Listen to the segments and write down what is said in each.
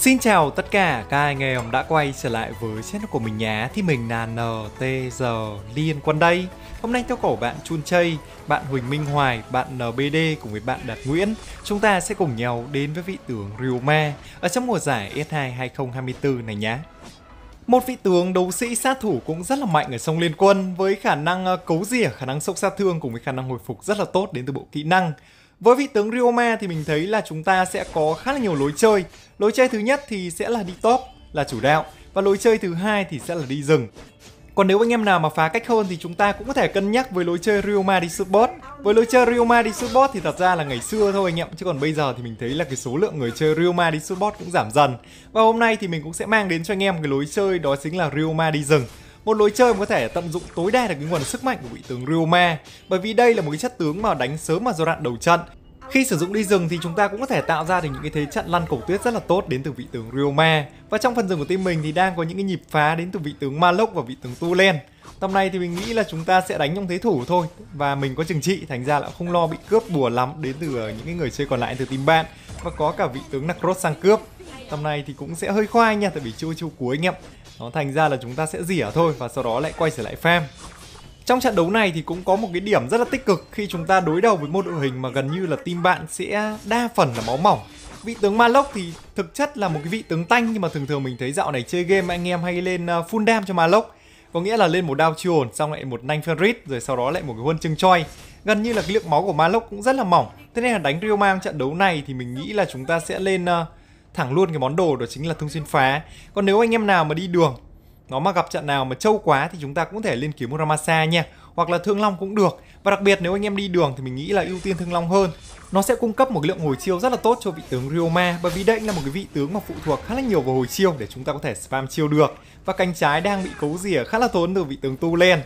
Xin chào tất cả các anh em đã quay trở lại với channel của mình nhé. Thì mình là NTD Liên Quân đây. Hôm nay theo cổ bạn Chun Chay, bạn Huỳnh Minh Hoài, bạn NBD cùng với bạn Đạt Nguyễn, chúng ta sẽ cùng nhau đến với vị tướng Ryoma ở trong mùa giải S2 2024 này nhé. Một vị tướng đấu sĩ sát thủ cũng rất là mạnh ở trong Liên Quân, với khả năng cấu rỉa, khả năng sốc sát thương cùng với khả năng hồi phục rất là tốt đến từ bộ kỹ năng. Với vị tướng Ryoma thì mình thấy là chúng ta sẽ có khá là nhiều lối chơi. Lối chơi thứ nhất thì sẽ là đi top, là chủ đạo, và lối chơi thứ hai thì sẽ là đi rừng. Còn nếu anh em nào mà phá cách hơn thì chúng ta cũng có thể cân nhắc với lối chơi Ryoma đi support. Với lối chơi Ryoma đi support thì thật ra là ngày xưa thôi anh em, chứ còn bây giờ thì mình thấy là cái số lượng người chơi Ryoma đi support cũng giảm dần. Và hôm nay thì mình cũng sẽ mang đến cho anh em cái lối chơi đó chính là Ryoma đi rừng. Một lối chơi mà có thể tận dụng tối đa được cái nguồn sức mạnh của vị tướng Ryoma, bởi vì đây là một cái chất tướng mà đánh sớm vào giai đoạn đầu trận. Khi sử dụng đi rừng thì chúng ta cũng có thể tạo ra được những cái thế trận lăn cầu tuyết rất là tốt đến từ vị tướng Ryoma. Và trong phần rừng của team mình thì đang có những cái nhịp phá đến từ vị tướng Maloch và vị tướng Tulen. Tầm này thì mình nghĩ là chúng ta sẽ đánh trong thế thủ thôi, và mình có chừng trị, thành ra là không lo bị cướp bùa lắm đến từ những cái người chơi còn lại từ team bạn, và có cả vị tướng Nakroth sang cướp. Tầm này thì cũng sẽ hơi khoai nha, tại vì chưa chu cuối anh em. Nó thành ra là chúng ta sẽ rỉa thôi và sau đó lại quay trở lại farm. Trong trận đấu này thì cũng có một cái điểm rất là tích cực khi chúng ta đối đầu với một đội hình mà gần như là team bạn sẽ đa phần là máu mỏng. Vị tướng Maloch thì thực chất là một cái vị tướng tanh, nhưng mà thường thường mình thấy dạo này chơi game anh em hay lên full dam cho Maloch. Có nghĩa là lên một đao chưa ổn, xong lại một nanh ferrit, rồi sau đó lại một cái huân chương choi. Gần như là cái lượng máu của Maloch cũng rất là mỏng. Thế nên là đánh Ryoma trong trận đấu này thì mình nghĩ là chúng ta sẽ lên thẳng luôn cái món đồ đó chính là thương xuyên phá. Còn nếu anh em nào mà đi đường, nó mà gặp trận nào mà trâu quá thì chúng ta cũng có thể lên kiếm Muramasa nha, hoặc là Thương Long cũng được. Và đặc biệt nếu anh em đi đường thì mình nghĩ là ưu tiên Thương Long hơn. Nó sẽ cung cấp một lượng hồi chiêu rất là tốt cho vị tướng Ryoma, bởi vì đây là một cái vị tướng mà phụ thuộc khá là nhiều vào hồi chiêu để chúng ta có thể spam chiêu được. Và cánh trái đang bị cấu rỉa khá là tốn từ vị tướng Tulen.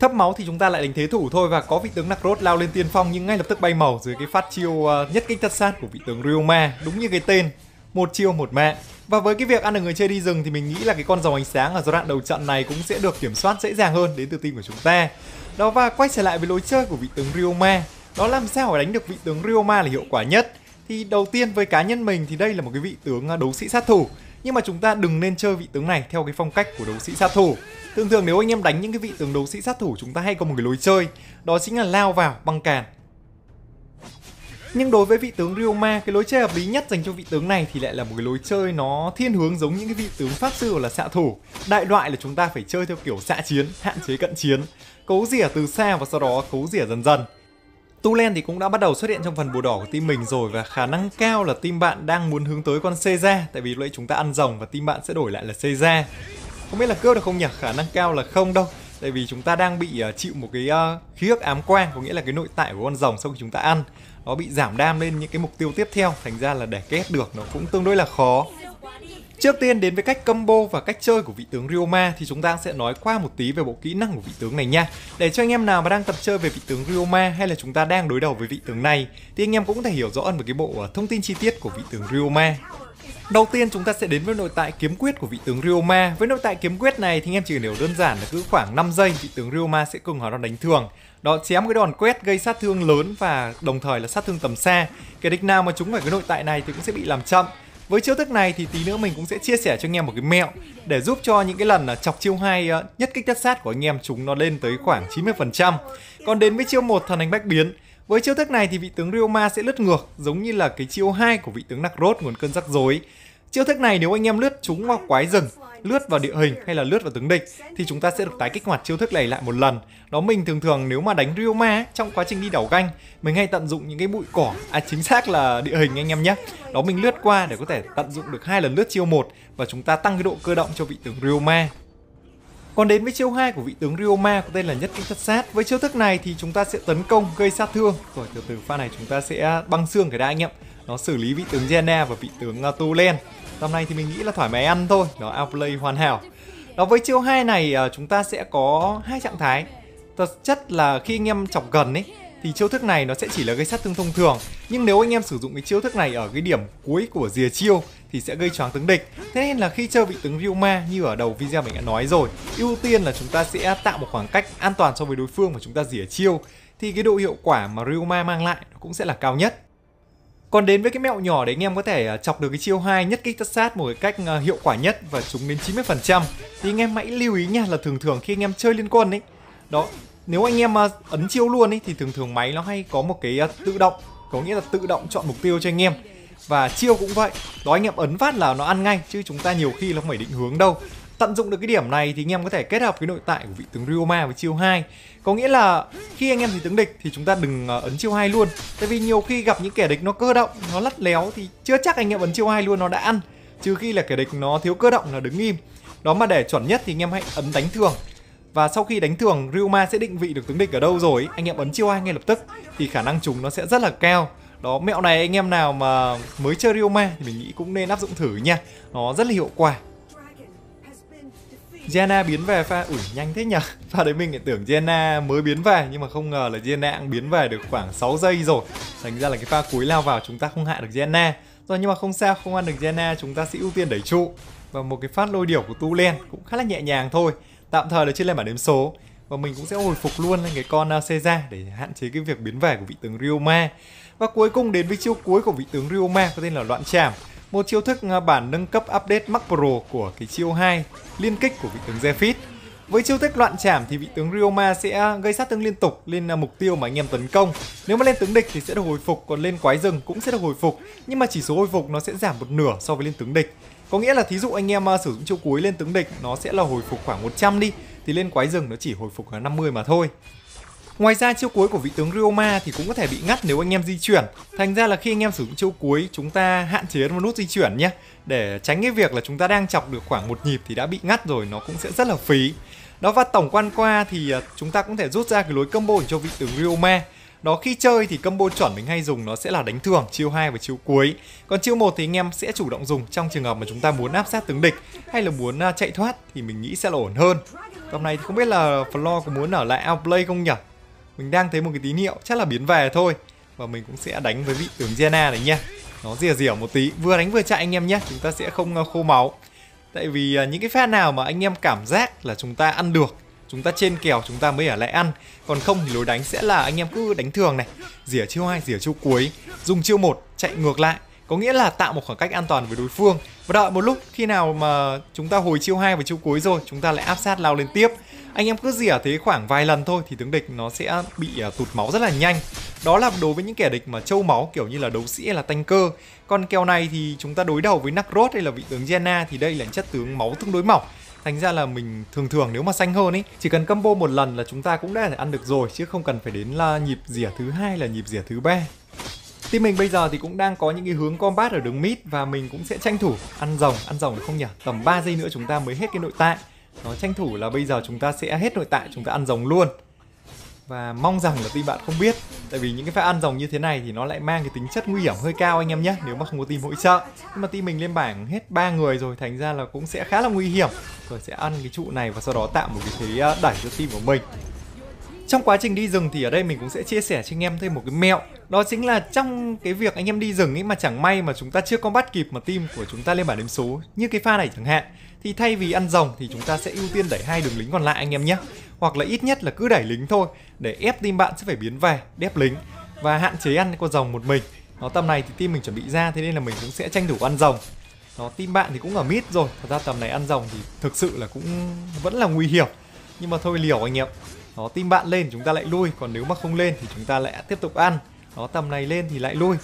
Thấp máu thì chúng ta lại đánh thế thủ thôi, và có vị tướng Nakroth lao lên tiên phong nhưng ngay lập tức bay màu dưới cái phát chiêu nhất kích tất sát của vị tướng Ryoma, đúng như cái tên. Một chiêu một mạng. Và với cái việc ăn được người chơi đi rừng thì mình nghĩ là cái con rồng ánh sáng ở giai đoạn đầu trận này cũng sẽ được kiểm soát dễ dàng hơn đến từ team của chúng ta. Đó, và quay trở lại với lối chơi của vị tướng Ryoma, đó làm sao để đánh được vị tướng Ryoma là hiệu quả nhất. Thì đầu tiên với cá nhân mình thì đây là một cái vị tướng đấu sĩ sát thủ, nhưng mà chúng ta đừng nên chơi vị tướng này theo cái phong cách của đấu sĩ sát thủ. Thường thường nếu anh em đánh những cái vị tướng đấu sĩ sát thủ, chúng ta hay có một cái lối chơi đó chính là lao vào băng cản. Nhưng đối với vị tướng Ryoma, cái lối chơi hợp lý nhất dành cho vị tướng này thì lại là một cái lối chơi nó thiên hướng giống những cái vị tướng pháp sư hoặc là xạ thủ. Đại loại là chúng ta phải chơi theo kiểu xạ chiến, hạn chế cận chiến, cấu rỉa từ xa và sau đó cấu rỉa dần dần. Tulen thì cũng đã bắt đầu xuất hiện trong phần bùa đỏ của team mình rồi, và khả năng cao là team bạn đang muốn hướng tới con Seiza, tại vì lúc chúng ta ăn rồng và team bạn sẽ đổi lại là Seiza. Không biết là cướp được không nhỉ? Khả năng cao là không đâu, tại vì chúng ta đang bị chịu một cái khí ức ám quang, có nghĩa là cái nội tại của con rồng sau khi chúng ta ăn nó bị giảm đam lên những cái mục tiêu tiếp theo, thành ra là để kết được nó cũng tương đối là khó. Trước tiên đến với cách combo và cách chơi của vị tướng Ryoma thì chúng ta sẽ nói qua một tí về bộ kỹ năng của vị tướng này nha, để cho anh em nào mà đang tập chơi về vị tướng Ryoma hay là chúng ta đang đối đầu với vị tướng này thì anh em cũng có thể hiểu rõ hơn về cái bộ thông tin chi tiết của vị tướng Ryoma. Đầu tiên chúng ta sẽ đến với nội tại kiếm quyết của vị tướng Ryoma. Với nội tại kiếm quyết này thì anh em chỉ cần hiểu đơn giản là cứ khoảng 5 giây vị tướng Ryoma sẽ cùng vào đòn đánh thường. Đó, chém cái đòn quét gây sát thương lớn và đồng thời là sát thương tầm xa. Kẻ địch nào mà trúng phải cái nội tại này thì cũng sẽ bị làm chậm. Với chiêu thức này thì tí nữa mình cũng sẽ chia sẻ cho anh em một cái mẹo để giúp cho những cái lần chọc chiêu 2 nhất kích tất sát của anh em chúng nó lên tới khoảng 90%. Còn đến với chiêu 1 thần hành bách biến. Với chiêu thức này thì vị tướng Ryoma sẽ lướt ngược, giống như là cái chiêu 2 của vị tướng Nakroth nguồn cơn rắc rối. Chiêu thức này nếu anh em lướt trúng vào quái rừng, lướt vào địa hình hay là lướt vào tướng địch thì chúng ta sẽ được tái kích hoạt chiêu thức này lại một lần. Đó, mình thường thường nếu mà đánh Ryoma trong quá trình đi đảo ganh, mình hay tận dụng những cái bụi cỏ, chính xác là địa hình anh em nhé. Đó, mình lướt qua để có thể tận dụng được 2 lần lướt chiêu 1 và chúng ta tăng cái độ cơ động cho vị tướng Ryoma. Còn đến với chiêu 2 của vị tướng Ryoma có tên là nhất kích tất sát. Với chiêu thức này thì chúng ta sẽ tấn công gây sát thương. Rồi từ từ pha này chúng ta sẽ băng xương cái đã anh em. Nó xử lý vị tướng Jenna và vị tướng Tulen. Tầm này thì mình nghĩ là thoải mái ăn thôi. Nó outplay hoàn hảo. Đó, với chiêu 2 này chúng ta sẽ có 2 trạng thái. Thực chất là khi anh em chọc gần ấy thì chiêu thức này nó sẽ chỉ là gây sát thương thông thường, nhưng nếu anh em sử dụng cái chiêu thức này ở cái điểm cuối của rìa chiêu thì sẽ gây choáng tướng địch. Thế nên là khi chơi vị tướng Ryoma như ở đầu video mình đã nói rồi, ưu tiên là chúng ta sẽ tạo một khoảng cách an toàn so với đối phương mà chúng ta rỉa chiêu, thì cái độ hiệu quả mà Ryoma mang lại nó cũng sẽ là cao nhất. Còn đến với cái mẹo nhỏ để anh em có thể chọc được cái chiêu 2 nhất kích tất sát một cái cách hiệu quả nhất và trúng đến 90% thì anh em hãy lưu ý nha, là thường thường khi anh em chơi Liên Quân ấy đó, nếu anh em ấn chiêu luôn ấy thì thường thường máy nó hay có một cái tự động, có nghĩa là tự động chọn mục tiêu cho anh em, và chiêu cũng vậy đó, anh em ấn phát là nó ăn ngay chứ chúng ta nhiều khi nó không phải định hướng đâu. Tận dụng được cái điểm này thì anh em có thể kết hợp cái nội tại của vị tướng Ryoma với chiêu 2. Có nghĩa là khi anh em thì tướng địch thì chúng ta đừng ấn chiêu 2 luôn. Tại vì nhiều khi gặp những kẻ địch nó cơ động, nó lắt léo thì chưa chắc anh em ấn chiêu 2 luôn nó đã ăn. Trừ khi là kẻ địch nó thiếu cơ động, nó đứng im. Đó, mà để chuẩn nhất thì anh em hãy ấn đánh thường. Và sau khi đánh thường, Ryoma sẽ định vị được tướng địch ở đâu rồi, anh em ấn chiêu 2 ngay lập tức thì khả năng trúng nó sẽ rất là cao. Đó, mẹo này anh em nào mà mới chơi Ryoma thì mình nghĩ cũng nên áp dụng thử nha. Nó rất là hiệu quả. Jenna biến về pha, ủi nhanh thế nhỉ. Pha đấy mình lại tưởng Jenna mới biến về, nhưng mà không ngờ là Jenna cũng biến về được khoảng 6 giây rồi. Thành ra là cái pha cuối lao vào chúng ta không hạ được Jenna. Rồi, nhưng mà không sao, không ăn được Jenna, chúng ta sẽ ưu tiên đẩy trụ. Và một cái phát lôi điểu của Tulen cũng khá là nhẹ nhàng thôi. Tạm thời là chưa lên bản đếm số. Và mình cũng sẽ hồi phục luôn lên cái con Caesar để hạn chế cái việc biến về của vị tướng Ryoma. Và cuối cùng đến với chiêu cuối của vị tướng Ryoma có tên là loạn trảm. Một chiêu thức bản nâng cấp update Max Pro của cái chiêu 2 liên kích của vị tướng Zephyr. Với chiêu thức loạn trảm thì vị tướng Ryoma sẽ gây sát thương liên tục lên mục tiêu mà anh em tấn công. Nếu mà lên tướng địch thì sẽ được hồi phục, còn lên quái rừng cũng sẽ được hồi phục, nhưng mà chỉ số hồi phục nó sẽ giảm một nửa so với lên tướng địch. Có nghĩa là thí dụ anh em sử dụng chiêu cuối lên tướng địch nó sẽ là hồi phục khoảng 100 đi, thì lên quái rừng nó chỉ hồi phục 50 mà thôi. Ngoài ra chiêu cuối của vị tướng Ryoma thì cũng có thể bị ngắt nếu anh em di chuyển. Thành ra là khi anh em sử dụng chiêu cuối chúng ta hạn chế một nút di chuyển nhé, để tránh cái việc là chúng ta đang chọc được khoảng một nhịp thì đã bị ngắt rồi, nó cũng sẽ rất là phí. Đó, và tổng quan qua thì chúng ta cũng thể rút ra cái lối combo cho vị tướng Ryoma. Đó, khi chơi thì combo chuẩn mình hay dùng nó sẽ là đánh thường, chiêu 2 và chiêu cuối. Còn chiêu 1 thì anh em sẽ chủ động dùng trong trường hợp mà chúng ta muốn áp sát tướng địch hay là muốn chạy thoát thì mình nghĩ sẽ là ổn hơn. Tầm này thì không biết là Flo có muốn ở lại outplay không nhỉ? Mình đang thấy một cái tín hiệu chắc là biến về thôi. Và mình cũng sẽ đánh với vị tướng Jenna này nha. Nó rỉa rỉa một tí, vừa đánh vừa chạy anh em nhé, chúng ta sẽ không khô máu. Tại vì những cái pha nào mà anh em cảm giác là chúng ta ăn được, chúng ta trên kèo chúng ta mới ở lại ăn. Còn không thì lối đánh sẽ là anh em cứ đánh thường này, rỉa chiêu 2, rỉa chiêu cuối, dùng chiêu 1, chạy ngược lại. Có nghĩa là tạo một khoảng cách an toàn với đối phương. Và đợi một lúc khi nào mà chúng ta hồi chiêu 2 và chiêu cuối rồi, chúng ta lại áp sát lao lên tiếp. Anh em cứ rỉa thế khoảng vài lần thôi thì tướng địch nó sẽ bị tụt máu rất là nhanh. Đó là đối với những kẻ địch mà trâu máu kiểu như là đấu sĩ hay là tanker. Còn kèo này thì chúng ta đối đầu với Nakroth hay là vị tướng Jenna thì đây là chất tướng máu tương đối mỏng. Thành ra là mình thường thường nếu mà xanh hơn ấy, chỉ cần combo một lần là chúng ta cũng đã thể ăn được rồi, chứ không cần phải đến là nhịp rỉa thứ hai là nhịp rỉa thứ ba. Team mình bây giờ thì cũng đang có những cái hướng combat ở đường mid và mình cũng sẽ tranh thủ ăn rồng được không nhỉ? Tầm 3 giây nữa chúng ta mới hết cái nội tại. Nó tranh thủ là bây giờ chúng ta sẽ hết nội tại, chúng ta ăn rồng luôn. Và mong rằng là team bạn không biết, tại vì những cái pha ăn rồng như thế này thì nó lại mang cái tính chất nguy hiểm hơi cao anh em nhé, nếu mà không có team hỗ trợ. Nhưng mà team mình lên bảng hết 3 người rồi, thành ra là cũng sẽ khá là nguy hiểm. Rồi sẽ ăn cái trụ này và sau đó tạo một cái thế đẩy cho team của mình. Trong quá trình đi rừng thì ở đây mình cũng sẽ chia sẻ cho anh em thêm một cái mẹo. Đó chính là trong cái việc anh em đi rừng ấy mà chẳng may mà chúng ta chưa combat kịp mà team của chúng ta lên bảng điểm số như cái pha này chẳng hạn, thì thay vì ăn rồng thì chúng ta sẽ ưu tiên đẩy 2 đường lính còn lại anh em nhé. Hoặc là ít nhất là cứ đẩy lính thôi để ép team bạn sẽ phải biến về, đép lính và hạn chế ăn con rồng một mình. Nó tầm này thì team mình chuẩn bị ra, thế nên là mình cũng sẽ tranh thủ ăn rồng. Nó team bạn thì cũng ở mid rồi, thật ra tầm này ăn rồng thì thực sự là cũng vẫn là nguy hiểm. Nhưng mà thôi liều anh em. Đó, team bạn lên chúng ta lại lui, còn nếu mà không lên thì chúng ta lại tiếp tục ăn. Đó, tầm này lên thì lại lui.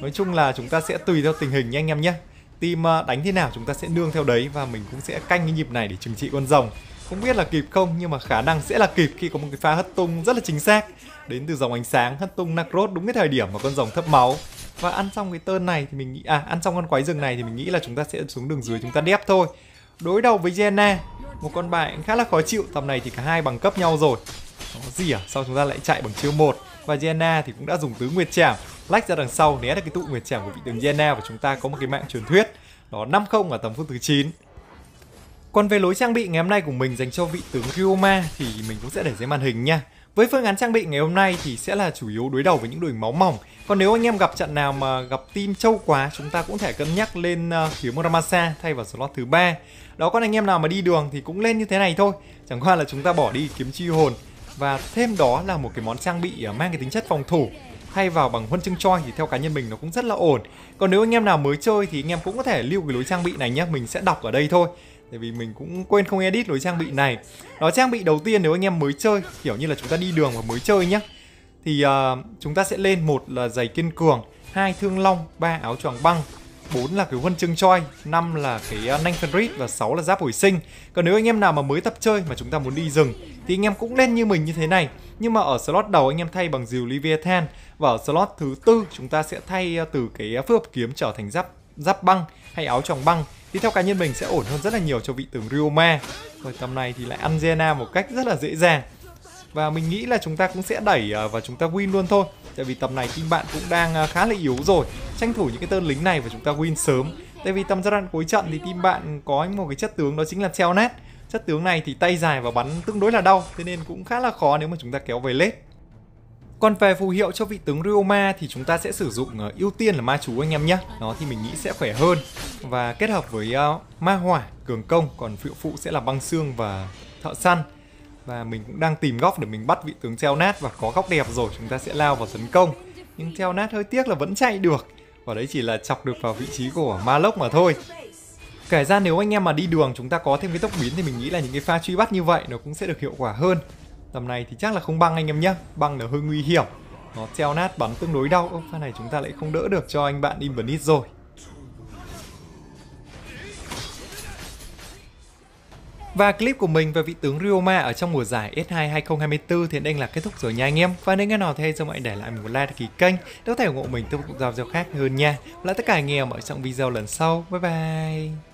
Nói chung là chúng ta sẽ tùy theo tình hình nha anh em nhé. Team đánh thế nào chúng ta sẽ nương theo đấy, và mình cũng sẽ canh cái nhịp này để trừng trị con rồng. Không biết là kịp không nhưng mà khả năng sẽ là kịp khi có một cái pha hất tung rất là chính xác. Đến từ dòng ánh sáng hất tung Nakroth đúng cái thời điểm mà con rồng thấp máu. Và ăn xong cái turn này thì mình nghĩ ăn xong con quái rừng này thì mình nghĩ là chúng ta sẽ xuống đường dưới chúng ta đép thôi. Đối đầu với Jenna, một con bài khá là khó chịu, tầm này thì cả hai bằng cấp nhau rồi. Nó rỉa, sau chúng ta lại chạy bằng chiêu 1. Và Jenna thì cũng đã dùng tứ nguyệt trảm lách ra đằng sau, né được cái tụ nguyệt trảm của vị tướng Jenna, và chúng ta có một cái mạng truyền thuyết. Đó, 5-0 ở tầm phút thứ 9. Còn về lối trang bị ngày hôm nay của mình dành cho vị tướng Ryoma thì mình cũng sẽ để dưới màn hình nha. Với phương án trang bị ngày hôm nay thì sẽ là chủ yếu đối đầu với những đội máu mỏng. Còn nếu anh em gặp trận nào mà gặp team trâu quá, chúng ta cũng thể cân nhắc lên phía Muramasa thay vào slot thứ 3. Đó, còn anh em nào mà đi đường thì cũng lên như thế này thôi. Chẳng qua là chúng ta bỏ đi kiếm chi hồn. Và thêm đó là một cái món trang bị mang cái tính chất phòng thủ. hay vào bằng huân chương choi thì theo cá nhân mình nó cũng rất là ổn. Còn nếu anh em nào mới chơi thì anh em cũng có thể lưu cái lối trang bị này nhé, mình sẽ đọc ở đây thôi, tại vì mình cũng quên không edit lối trang bị này. Đó, trang bị đầu tiên nếu anh em mới chơi, kiểu như là chúng ta đi đường và mới chơi nhé, thì chúng ta sẽ lên một là giày kiên cường, 2 thương long, 3 áo choàng băng, 4 là cái huân chương choi, 5 là cái nanh phân rít và 6 là giáp hồi sinh. Còn nếu anh em nào mà mới tập chơi mà chúng ta muốn đi rừng thì anh em cũng lên như mình như thế này, nhưng mà ở slot đầu anh em thay bằng dìu Leviathan, và ở slot thứ tư chúng ta sẽ thay từ cái phước kiếm trở thành giáp băng hay áo choàng băng, thì theo cá nhân mình sẽ ổn hơn rất là nhiều cho vị tướng Ryoma. Rồi tầm này thì lại ăn Jenna một cách rất là dễ dàng, và mình nghĩ là chúng ta cũng sẽ đẩy và chúng ta win luôn thôi, tại vì tầm này team bạn cũng đang khá là yếu rồi. Tranh thủ những cái tên lính này và chúng ta win sớm, tại vì tầm giai đoạn cuối trận thì team bạn có một cái chất tướng đó chính là Teonat. Chất tướng này thì tay dài và bắn tương đối là đau, thế nên cũng khá là khó nếu mà chúng ta kéo về lết. Còn về phù hiệu cho vị tướng Ryoma thì chúng ta sẽ sử dụng ưu tiên là ma chú anh em nhé, nó thì mình nghĩ sẽ khỏe hơn và kết hợp với ma hỏa cường công, còn phụ sẽ là băng xương và thợ săn. Và mình cũng đang tìm góc để mình bắt vị tướng Teonat, và có góc đẹp rồi chúng ta sẽ lao vào tấn công. Nhưng Teonat hơi tiếc là vẫn chạy được, và đấy chỉ là chọc được vào vị trí của Maloch mà thôi. Kể ra nếu anh em mà đi đường chúng ta có thêm cái tốc biến thì mình nghĩ là những cái pha truy bắt như vậy nó cũng sẽ được hiệu quả hơn. Tầm này thì chắc là không băng anh em nhé, băng là hơi nguy hiểm, nó Teonat bắn tương đối đau. Ô, pha này chúng ta lại không đỡ được cho anh bạn Infinite rồi. Và clip của mình về vị tướng Ryoma ở trong mùa giải S2 2024 thì đây là kết thúc rồi nha anh em. Và nếu nghe nào thấy cho mọi để lại một like đăng ký kênh để có thể ủng hộ mình tiếp tục giao khác hơn nha. Và lại tất cả anh em ở trong video lần sau. Bye bye.